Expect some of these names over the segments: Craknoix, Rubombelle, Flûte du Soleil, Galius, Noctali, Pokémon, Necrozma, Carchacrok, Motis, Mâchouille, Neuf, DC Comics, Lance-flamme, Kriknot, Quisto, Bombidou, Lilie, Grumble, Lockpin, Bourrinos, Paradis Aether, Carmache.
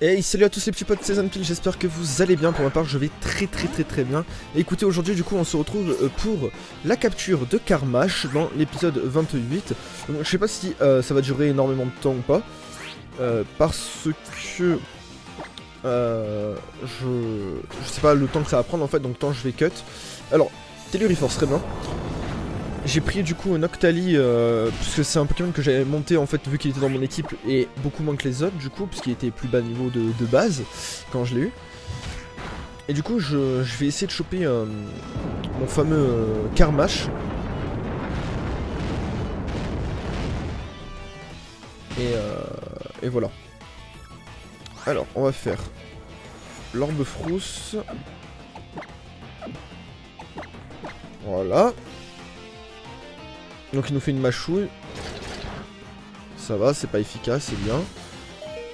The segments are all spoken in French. Et salut à tous les petits potes, c'est Zanpil, j'espère que vous allez bien. Pour ma part je vais très bien. Et écoutez, aujourd'hui du coup on se retrouve pour la capture de Carmache dans l'épisode 28. Donc, je sais pas si ça va durer énormément de temps ou pas, parce que je sais pas le temps que ça va prendre en fait, donc tant je vais cut. Alors, Telluriforce, très bien. J'ai pris du coup Noctali, puisque c'est un Pokémon que j'avais monté en fait vu qu'il était dans mon équipe et beaucoup moins que les autres du coup, puisqu'il était plus bas niveau de base quand je l'ai eu. Et du coup je vais essayer de choper mon fameux Carmache. Et voilà. Alors on va faire l'orbe frousse. Voilà. Donc il nous fait une mâchouille. Ça va, c'est pas efficace, c'est bien.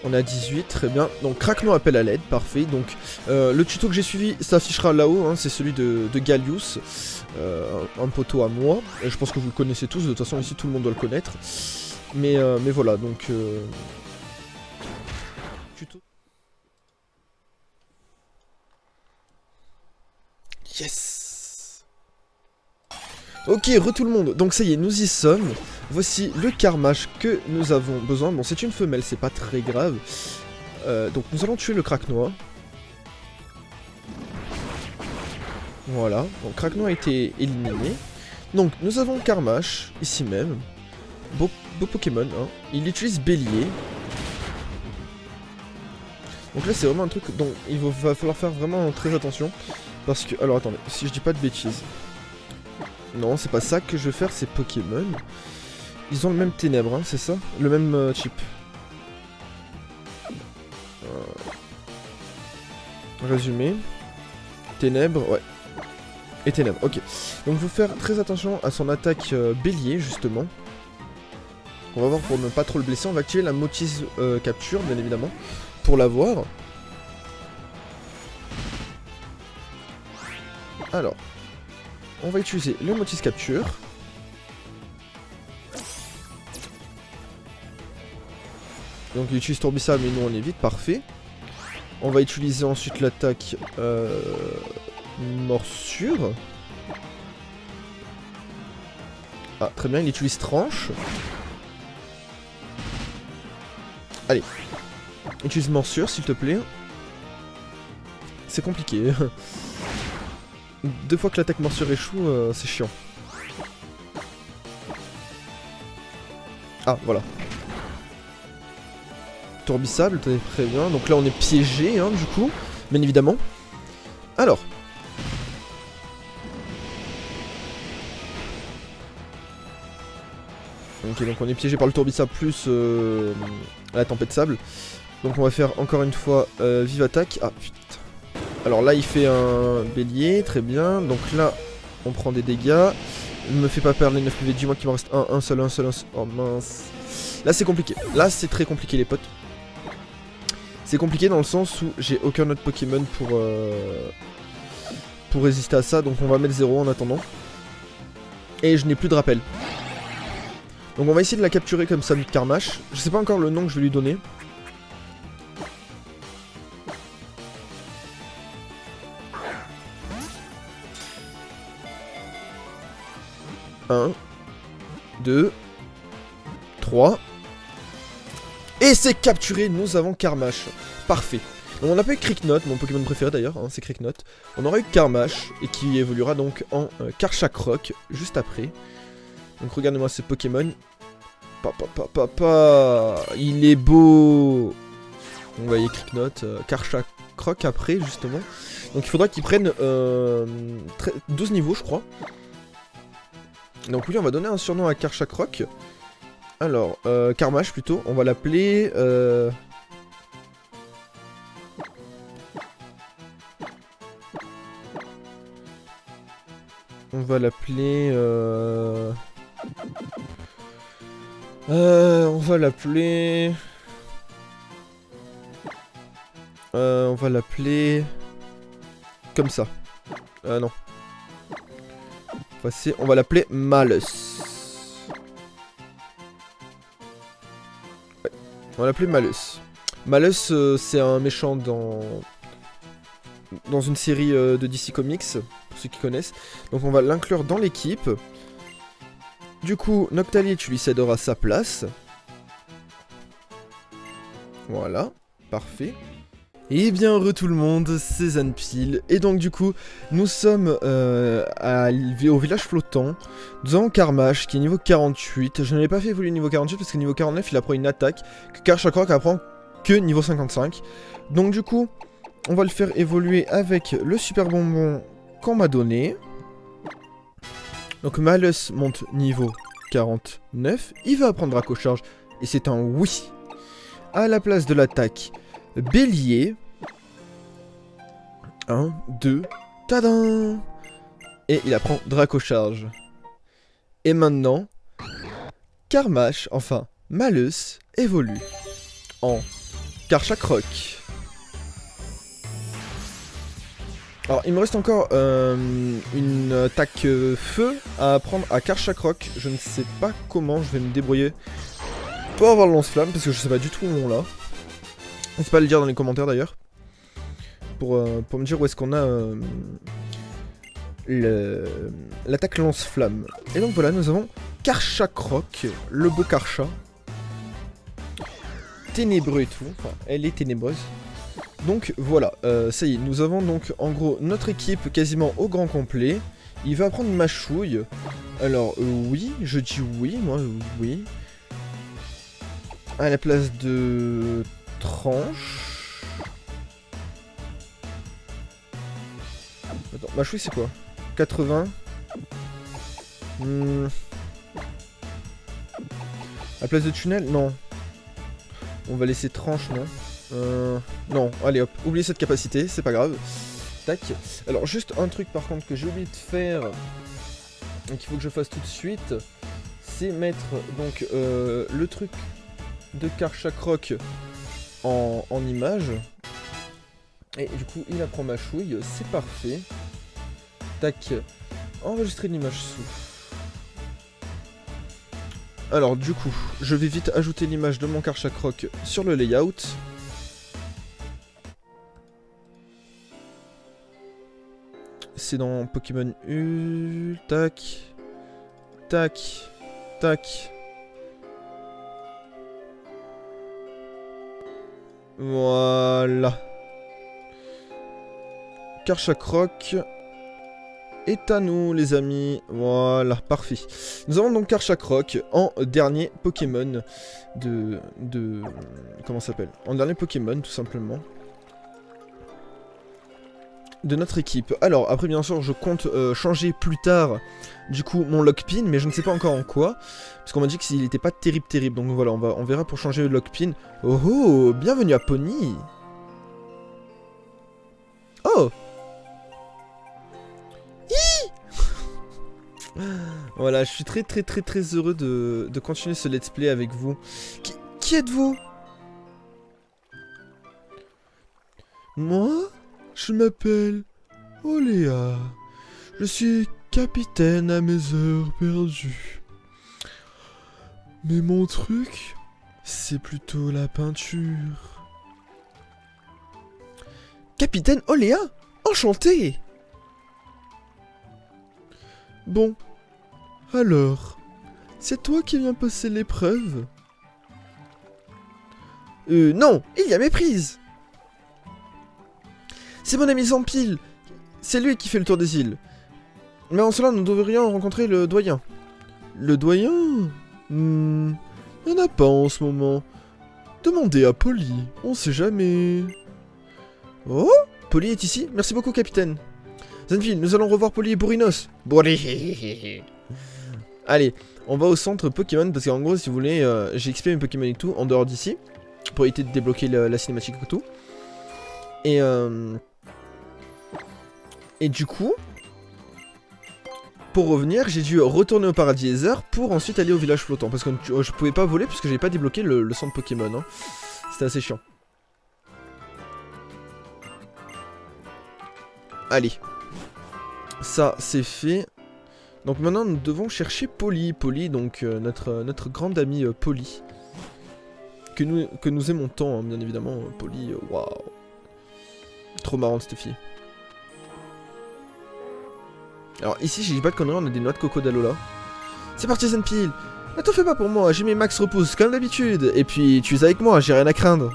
On est à 18, très bien. Donc Craknoix appelle à l'aide, parfait. Donc le tuto que j'ai suivi s'affichera là-haut, hein, c'est celui de Galius, un poteau à moi. Et je pense que vous le connaissez tous, de toute façon ici tout le monde doit le connaître. Mais voilà, donc... tuto. Yes! Ok, re tout le monde, donc ça y est, nous y sommes. Voici le Carmache que nous avons besoin. Bon, c'est une femelle, c'est pas très grave. Donc nous allons tuer le Craknoix. Voilà, donc Craknoix a été éliminé. Donc nous avons Carmache, ici même. Beau Pokémon, hein. Il utilise Bélier. Donc là c'est vraiment un truc dont il va falloir faire vraiment très attention. Parce que, alors attendez, si je dis pas de bêtises... Non, c'est pas ça que je veux faire, c'est Pokémon. Ils ont le même ténèbres, hein, c'est ça? Le même chip. Résumé. Ténèbres, ouais. Et ténèbres, ok. Donc, faut faire très attention à son attaque bélier, justement. On va voir pour ne pas trop le blesser. On va activer la Motis capture, bien évidemment, pour l'avoir. Alors. On va utiliser le Motis capture. Donc il utilise Tourbissa, mais nous on évite, parfait. On va utiliser ensuite l'attaque Morsure. Ah très bien, il utilise Tranche. Allez, utilise Morsure s'il te plaît. C'est compliqué. Deux fois que l'attaque morsure échoue, c'est chiant. Ah, voilà. Tourbissable, très bien. Donc là, on est piégé, hein, du coup. Bien évidemment. Alors. Ok, donc on est piégé par le tourbissable plus la tempête sable. Donc on va faire encore une fois vive attaque. Ah, putain. Alors là il fait un bélier, très bien, donc là on prend des dégâts, ne me fais pas perdre les 9 PV, dis-moi qu'il m'en reste un seul, oh mince. Là c'est compliqué, là c'est très compliqué les potes. C'est compliqué dans le sens où j'ai aucun autre Pokémon pour résister à ça, donc on va mettre 0 en attendant. Et je n'ai plus de rappel. Donc on va essayer de la capturer comme ça, notre Carmache, je sais pas encore le nom que je vais lui donner. Et c'est capturé, nous avons Carmache. Parfait. Donc on n'a pas eu Kriknot, mon Pokémon préféré d'ailleurs, hein, c'est Kriknot. On aura eu Carmache, et qui évoluera donc en Carchacrok, juste après. Donc regardez-moi ce Pokémon. Il est beau. Donc vous voyez Kriknot, Carchacrok après, justement. Donc il faudra qu'il prenne 12 niveaux, je crois. Donc oui, on va donner un surnom à Carchacrok. Alors, Carmache plutôt, on va l'appeler... On va l'appeler... on va l'appeler... Comme ça. Non. On va l'appeler Malus. On va l'appeler Malus. Malus, c'est un méchant dans une série de DC Comics, pour ceux qui connaissent. Donc on va l'inclure dans l'équipe. Du coup, Noctali, tu lui céderas sa place. Voilà, parfait. Et bien heureux tout le monde, c'est Zanpil. Et donc du coup, nous sommes au village flottant. Nous avons Carmache qui est niveau 48. Je n'avais pas fait évoluer niveau 48 parce que niveau 49 il apprend une attaque que Carchacrok apprend que niveau 55. Donc du coup, on va le faire évoluer avec le super bonbon qu'on m'a donné. Donc Malus monte niveau 49. Il va apprendre Dracocharge et c'est un oui. À la place de l'attaque Bélier. 1, 2, tadam! Et il apprend Dracocharge. Et maintenant, Carmache, enfin Malus, évolue en Carchacrok. Alors il me reste encore une attaque feu à apprendre à Carchacrok. Je ne sais pas comment je vais me débrouiller pour avoir le lance-flamme parce que je sais pas du tout où on l'a. N'hésitez pas à le dire dans les commentaires d'ailleurs, pour me dire où est-ce qu'on a l'attaque lance-flamme. Et donc voilà, nous avons Carchacrok, le beau Karcha. Ténébreux et tout, enfin elle est ténébreuse. Donc voilà, ça y est, nous avons donc en gros notre équipe quasiment au grand complet. Il va apprendre Mâchouille. Alors oui, je dis oui, moi oui. À la place de... Tranche. Attends, Mâchouille c'est quoi 80. À place de tunnel. Non. On va laisser tranche, non non, allez hop, oubliez cette capacité, c'est pas grave. Tac. Alors juste un truc par contre que j'ai oublié de faire, donc il faut que je fasse tout de suite, c'est mettre donc le truc de Carchacrok en image. Et du coup il apprend Mâchouille, c'est parfait. Tac, enregistrer l'image sous. Alors du coup je vais vite ajouter l'image de mon Carchacrok sur le layout. C'est dans Pokémon U. Tac, tac, tac. Voilà. Carchacrok est à nous les amis. Voilà, parfait. Nous avons donc Carchacrok en dernier Pokémon de comment ça s'appelle? En dernier Pokémon tout simplement de notre équipe. Alors après bien sûr je compte changer plus tard du coup mon Lockpin, mais je ne sais pas encore en quoi, parce qu'on m'a dit qu'il n'était pas terrible, donc voilà, on verra pour changer le Lockpin. Oh oh, bienvenue à Pony. Oh. Hi. Voilà, je suis très heureux de continuer ce let's play avec vous. Qui êtes-vous? Moi? Je m'appelle Oléa, je suis capitaine à mes heures perdues. Mais mon truc, c'est plutôt la peinture. Capitaine Oléa, enchanté. Bon, alors, c'est toi qui viens passer l'épreuve? Non, il y a méprise. C'est mon ami Zanpil, c'est lui qui fait le tour des îles. Mais en cela, nous devrions rencontrer le doyen. Le doyen? Il n'y en a pas en ce moment. Demandez à Polly, on sait jamais. Oh, Polly est ici, merci beaucoup capitaine. Zanpil, nous allons revoir Polly et Bourrinos. Allez, on va au centre Pokémon, parce qu'en gros, si vous voulez, j'ai XP mes Pokémon et tout, en dehors d'ici, pour éviter de débloquer la cinématique et tout. Et du coup, pour revenir, j'ai dû retourner au Paradis Aether pour ensuite aller au village flottant. Parce que je pouvais pas voler parce que j'avais pas débloqué le centre Pokémon. Hein. C'était assez chiant. Allez. Ça, c'est fait. Donc maintenant, nous devons chercher Polly. Polly, donc notre grande amie Polly. que nous aimons tant, hein, bien évidemment. Polly, waouh. Trop marrante cette fille. Alors ici, si je dis pas de conneries, on a des noix de coco d'Alola. C'est parti Zanpil. Ne t'en fais pas pour moi, j'ai mes max repousse comme d'habitude. Et puis tu es avec moi, j'ai rien à craindre.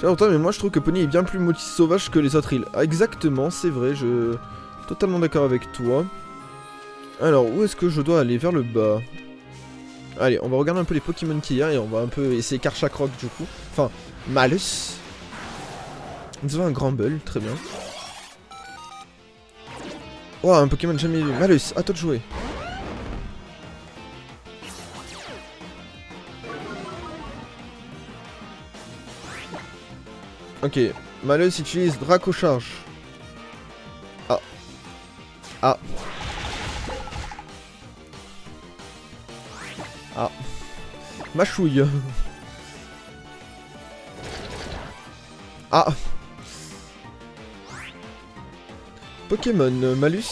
J'ai longtemps, mais moi je trouve que Pony est bien plus motif sauvage que les autres îles. Ah, exactement, c'est vrai, je... Totalement d'accord avec toi. Alors, où est-ce que je dois aller? Vers le bas. Allez, on va regarder un peu les Pokémon qu'il y a et on va un peu essayer Carchacrok du coup. Enfin, Malus. Nous avons un Grumble, très bien. Oh, un Pokémon jamais vu. Malus, à toi de jouer. Ok, Malus utilise Dracocharge. Ah. Ah. Ah. Mâchouille. Ah. Pokémon, Malus.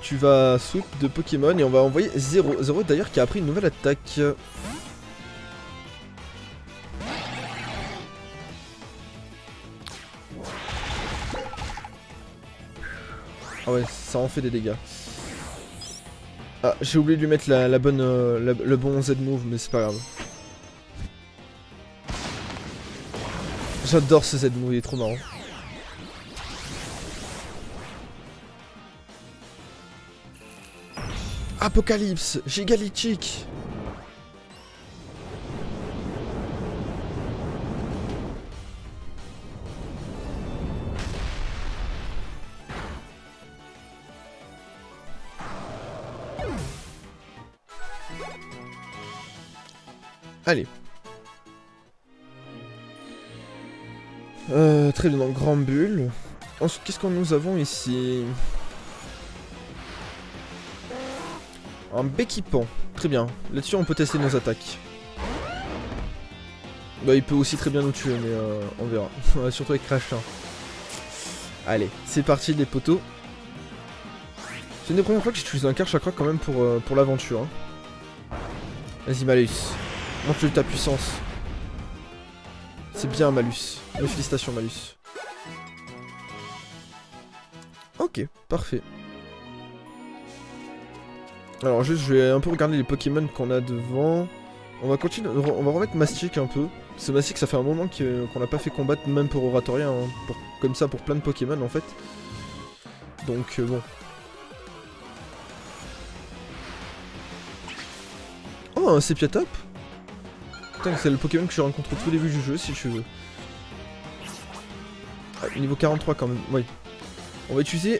Tu vas sweep de Pokémon et on va envoyer 0. 0 d'ailleurs qui a appris une nouvelle attaque. Ah ouais, ça en fait des dégâts. Ah, j'ai oublié de lui mettre le bon Z-move, mais c'est pas grave. J'adore ce Z-move, il est trop marrant. Apocalypse, gigalithique. Allez. Très bien, donc grand bulle. Ensuite, qu'est-ce que nous avons ici? Un béquipant, très bien. Là-dessus, on peut tester nos attaques. Bah, il peut aussi très bien nous tuer, mais on verra. Surtout avec Crash 1. Allez, c'est parti les poteaux. C'est une des premières fois que j'utilise un Carchacrok quand même pour l'aventure. Hein. Vas-y Malus, montre ta puissance. C'est bien Malus. Mes félicitations Malus. Ok, parfait. Alors juste je vais un peu regarder les Pokémon qu'on a devant. On va continuer, on va remettre Mastic un peu. Ce Mastic ça fait un moment qu'on l'a pas fait combattre même pour Oratoria, hein, comme ça pour plein de Pokémon en fait. Donc bon. Oh un Sepiatop. Putain c'est le Pokémon que je rencontre au tout début du jeu si tu veux. Ah, niveau 43 quand même, oui. On va utiliser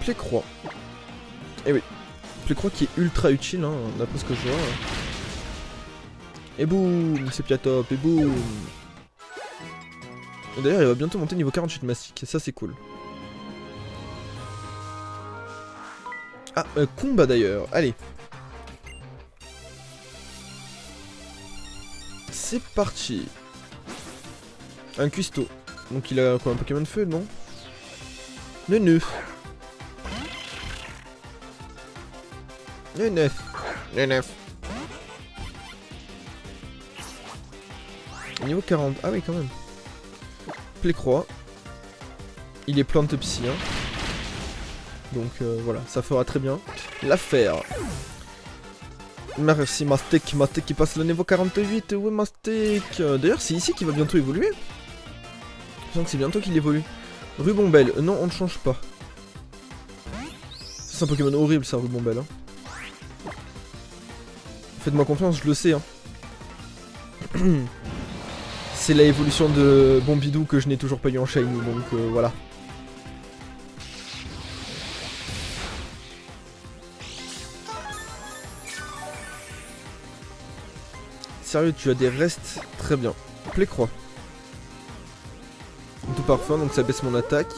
Playcroix. Eh oui. Playcroix qui est ultra utile, hein, d'après ce que je vois. Et boum, c'est Piatop, et boum. D'ailleurs, il va bientôt monter niveau 48 Mastic, et ça c'est cool. Ah, combat d'ailleurs, allez. C'est parti. Un cuistot. Donc il a quoi, un Pokémon de feu, non? Le Neuf. Le Neuf. Le Neuf. Niveau 40. Ah oui, quand même. Playcroix. Il est plante-psy. Hein. Donc voilà, ça fera très bien l'affaire. Merci Mastic. Mastic qui passe le niveau 48. Ouais, Mastic. D'ailleurs, c'est ici qu'il va bientôt évoluer. Je sens que c'est bientôt qu'il évolue. Rubombelle. Non, on ne change pas. C'est un Pokémon horrible, ça, Rubombelle. Hein. Faites-moi confiance, je le sais. Hein. C'est la évolution de Bombidou que je n'ai toujours pas eu en shiny, donc voilà. Sérieux, tu as des restes? Très bien. Playcroix. Tout parfum, donc ça baisse mon attaque.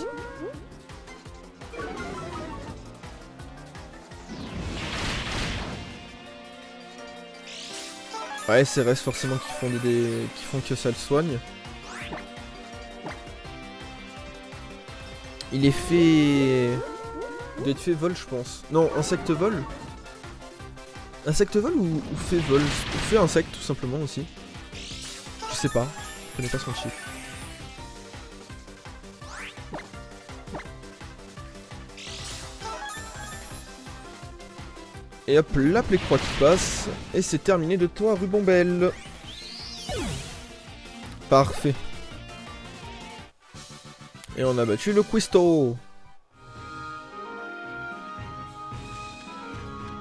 Ouais, c'est restes forcément qui font qui font que ça le soigne. Il est fait... Il doit être fait vol, je pense. Non, insecte vol. Insecte-vol ou fait vol? Ou fait insecte tout simplement aussi. Je sais pas, je connais pas son chiffre. Et hop, la Playcroix qui passe. Et c'est terminé de toi, Rubombelle. Parfait. Et on a battu le Quisto.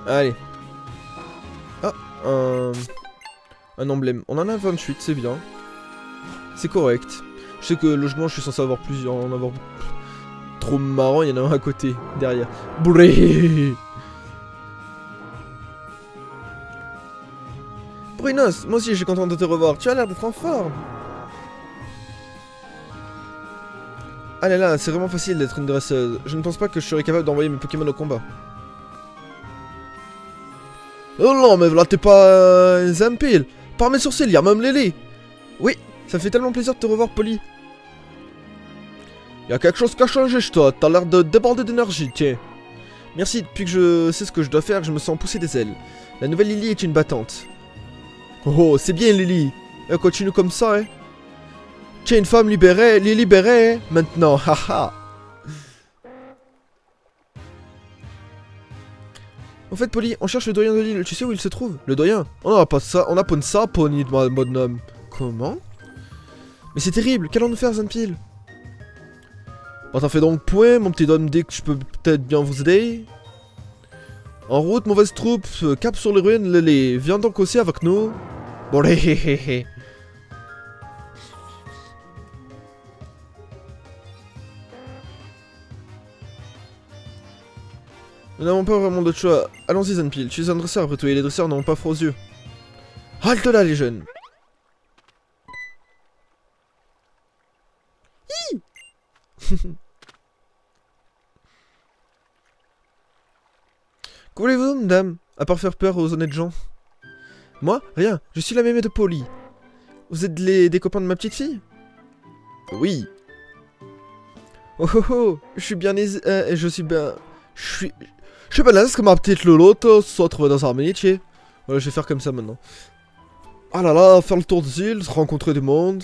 Allez. Ah, un emblème. On en a 28, c'est bien. C'est correct. Je sais que logement, je suis censé avoir plusieurs. En avoir... Trop marrant, il y en a un à côté, derrière. Bourrinos. Bourrinos, moi aussi je suis content de te revoir. Tu as l'air d'être en forme. Ah là là, c'est vraiment facile d'être une dresseuse. Je ne pense pas que je serais capable d'envoyer mes Pokémon au combat. Oh non, mais là t'es pas... Zanpil. Par mes sourcils, il y a même Lilie. Oui, ça fait tellement plaisir de te revoir, Polly. Il y a quelque chose qui a changé chez toi, t'as l'air de déborder d'énergie, tiens. Merci, depuis que je sais ce que je dois faire, je me sens pousser des ailes. La nouvelle Lilie est une battante. Oh, c'est bien Lilie. Elle continue comme ça, hein. Tiens, une femme libérée, elle est libérée, maintenant, haha. En fait, Polly, on cherche le doyen de l'île. Tu sais où il se trouve? Le doyen? On n'a pas ça, on a pas ça, Pony, bonhomme. Comment? Mais c'est terrible, qu'allons-nous faire, Zanpil? Bon, t'en fais donc point, mon petit homme, dès que je peux peut-être bien vous aider. En route, mauvaise troupe, cap sur les ruines, les viens donc aussi avec nous. Bon, les. Nous n'avons pas vraiment d'autre choix. Allons-y, Zanpil. Tu es un dresseur après tout, et les dresseurs n'ont pas froid aux yeux. Halte là, les jeunes. Hi. Que voulez-vous, madame, à part faire peur aux honnêtes gens? Moi, rien. Je suis la mémé de Polly. Vous êtes des copains de ma petite fille? Oui. Oh oh oh, je suis bien je suis bien... Je suis pas là, c'est que ma petite Lolotte soit trouvée dans un métier. Voilà, je vais faire comme ça maintenant. Ah là là, faire le tour des îles, rencontrer du monde.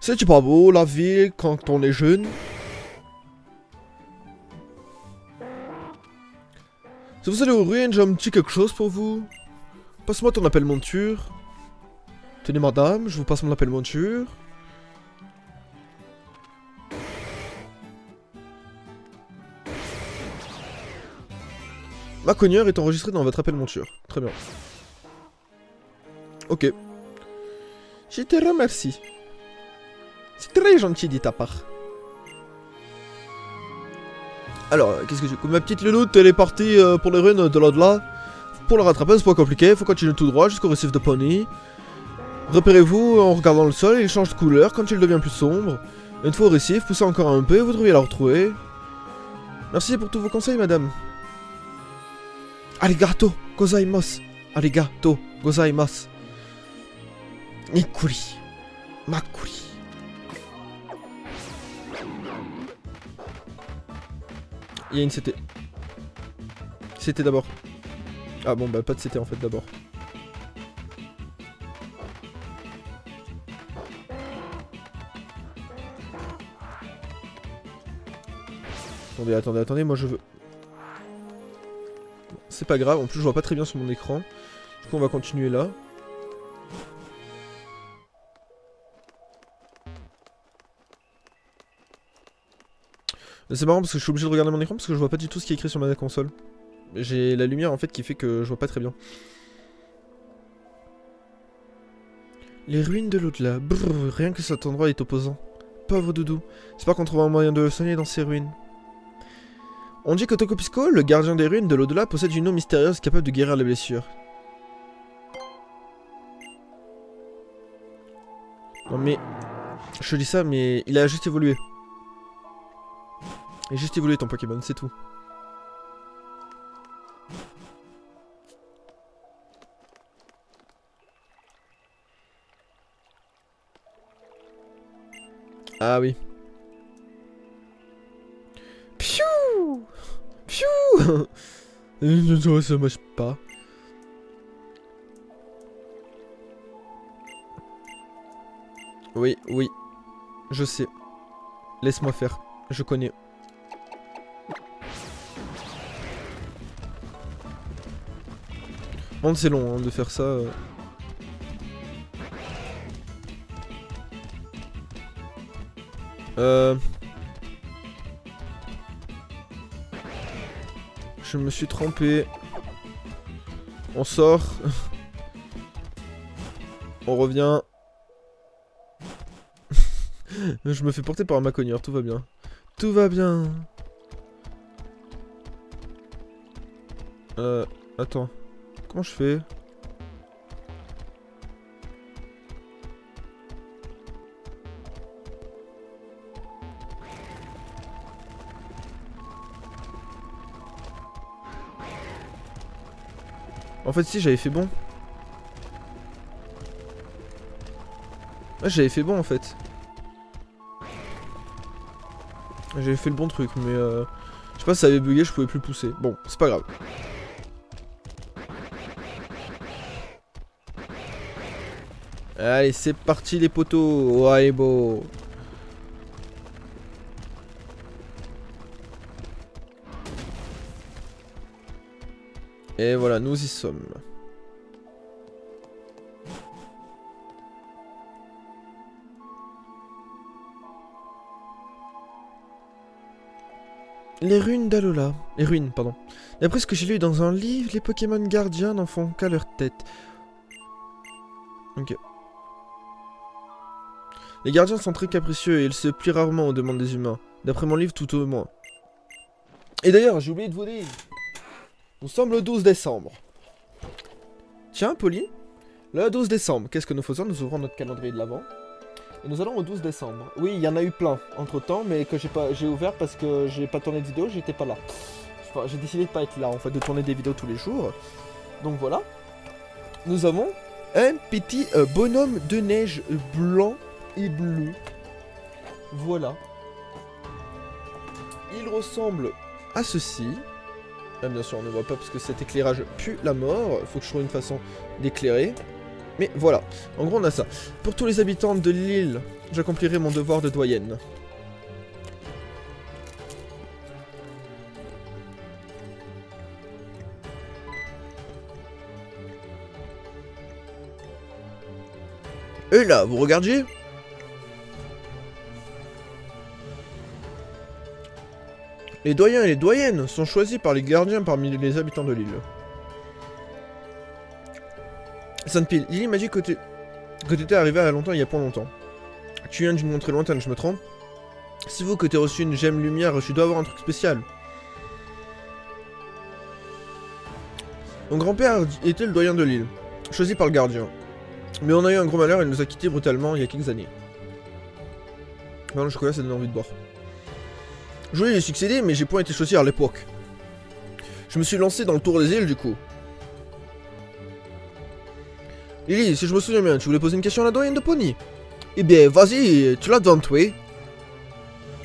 C'est pas beau, la vie, quand on est jeune. Si vous allez aux ruines, j'ai un petit quelque chose pour vous. Passe-moi ton appel monture. Tenez madame, je vous passe mon appel monture. Ma cogneur est enregistrée dans votre appel monture. Très bien. Ok. Je te remercie. C'est très gentil de ta part. Alors, qu'est-ce que tu... Ma petite louloute, elle est partie pour les ruines de l'au-delà. Pour la rattraper, c'est pas compliqué. Faut continuer tout droit jusqu'au récif de Pony. Repérez-vous en regardant le sol. Il change de couleur quand il devient plus sombre. Une fois au récif, poussez encore un peu. Vous devriez la retrouver. Merci pour tous vos conseils, madame. Arigato gozaimasu. Arigato gozaimasu. Nikuri. Makuri. Il y a une CT. CT d'abord. Ah bon, bah pas de CT en fait d'abord. Attendez, attendez, attendez, moi je veux... C'est pas grave, en plus je vois pas très bien sur mon écran. Du coup on va continuer là. C'est marrant parce que je suis obligé de regarder mon écran parce que je vois pas du tout ce qui est écrit sur ma console. J'ai la lumière en fait qui fait que je vois pas très bien. Les ruines de l'au-delà. Rien que cet endroit est opposant. Pauvre doudou. J'espère qu'on trouvera un moyen de le soigner dans ces ruines. On dit que Tocopisco, le gardien des ruines de l'au-delà, possède une eau mystérieuse capable de guérir les blessures. Non mais... Je dis ça, mais il a juste évolué. Il a juste évolué ton Pokémon, c'est tout. Ah oui. Pfiou. Ça marche pas. Oui, oui. Je sais. Laisse-moi faire. Je connais. Bon, c'est long hein, de faire ça. Je me suis trompé. On sort. On revient. Je me fais porter par ma cogneur, tout va bien. Tout va bien. Attends. Comment je fais? En fait si, j'avais fait bon. Ouais, j'avais fait bon en fait. J'avais fait le bon truc mais je sais pas si ça avait bugué, je pouvais plus pousser. Bon, c'est pas grave. Allez, c'est parti les potos. Ouais, beau. Et voilà, nous y sommes. Les ruines d'Alola. Les ruines, pardon. D'après ce que j'ai lu dans un livre, les Pokémon gardiens n'en font qu'à leur tête. Ok. Les gardiens sont très capricieux et ils se plient rarement aux demandes des humains. D'après mon livre, tout au moins. Et d'ailleurs, j'ai oublié de vous dire... Nous sommes le 12 décembre. Tiens, Polly. Le 12 décembre, qu'est-ce que nous faisons? Nous ouvrons notre calendrier de l'avant. Et nous allons au 12 décembre. Oui, il y en a eu plein entre temps, mais que j'ai ouvert parce que j'ai pas tourné de vidéo, j'étais pas là. Enfin, j'ai décidé de pas être là, en fait, de tourner des vidéos tous les jours. Donc voilà. Nous avons un petit bonhomme de neige blanc et bleu. Voilà. Il ressemble à ceci. Ah, bien sûr, on ne voit pas parce que cet éclairage pue la mort. Faut que je trouve une façon d'éclairer. Mais voilà. En gros, on a ça. Pour tous les habitants de l'île, j'accomplirai mon devoir de doyenne. Et là, vous regardiez ? Les doyens et les doyennes sont choisis par les gardiens parmi les habitants de l'île. Zanpil, Lilie m'a dit que t'étais arrivé à longtemps il y a pas longtemps. Tu viens d'une montrée lointaine, je me trompe? C'est vous que t'as reçu une gemme lumière, tu dois avoir un truc spécial. Mon grand-père était le doyen de l'île, choisi par le gardien. Mais on a eu un gros malheur, il nous a quittés brutalement il y a quelques années. Maintenant le chocolat, ça donne envie de boire. Je voulais lui succéder, mais j'ai point été choisi à l'époque. Je me suis lancé dans le tour des îles, du coup. Lilie, si je me souviens bien, tu voulais poser une question à la doyenne de Pony? Eh bien, vas-y, tu l'as devant toi.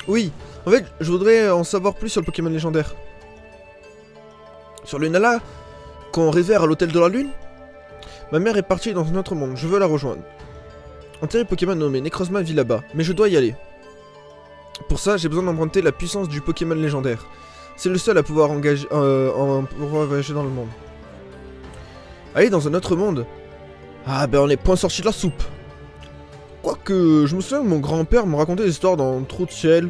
Oui, en fait, je voudrais en savoir plus sur le Pokémon légendaire. Sur le Nala, qu'on révère à l'hôtel de la lune? Ma mère est partie dans un autre monde, je veux la rejoindre. Un terrible Pokémon nommé Necrozma vit là-bas, mais je dois y aller. Pour ça, j'ai besoin d'emprunter la puissance du Pokémon légendaire. C'est le seul à pouvoir engager, pouvoir voyager dans le monde. Allez, dans un autre monde. Ah ben on est point sorti de la soupe. Quoique, je me souviens que mon grand-père me racontait des histoires dans le trou de ciel.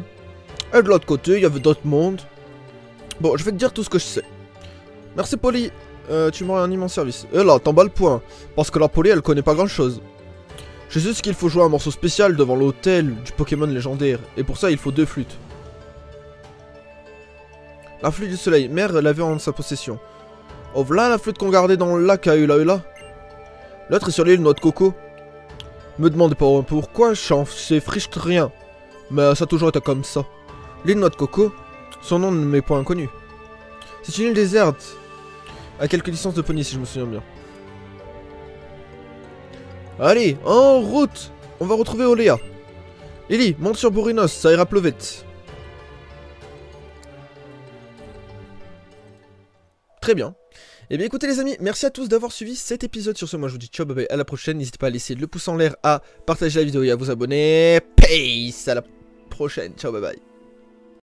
Et de l'autre côté, il y avait d'autres mondes. Bon, je vais te dire tout ce que je sais. Merci Polly, tu me rends un immense service. Et là, t'en bats le point, parce que la Polly, elle connaît pas grand-chose. Je sais qu'il faut jouer un morceau spécial devant l'hôtel du Pokémon légendaire, et pour ça il faut deux flûtes. La flûte du soleil, mère l'avait en sa possession. Oh voilà la flûte qu'on gardait dans le lac à Ula. L'autre est sur l'île Noix de Coco. Me demandez pas pourquoi, j'en sais friche rien. Mais ça a toujours été comme ça. L'île Noix de Coco, son nom ne m'est point inconnu. C'est une île déserte, à quelques distances de Pony si je me souviens bien. Allez, en route! On va retrouver Oléa. Lilie, monte sur Bourrinos, ça ira plus vite. Très bien. Et bien écoutez les amis, merci à tous d'avoir suivi cet épisode. Sur ce, moi je vous dis ciao, bye bye, à la prochaine. N'hésitez pas à laisser le pouce en l'air, à partager la vidéo et à vous abonner. Peace, à la prochaine, ciao, bye bye.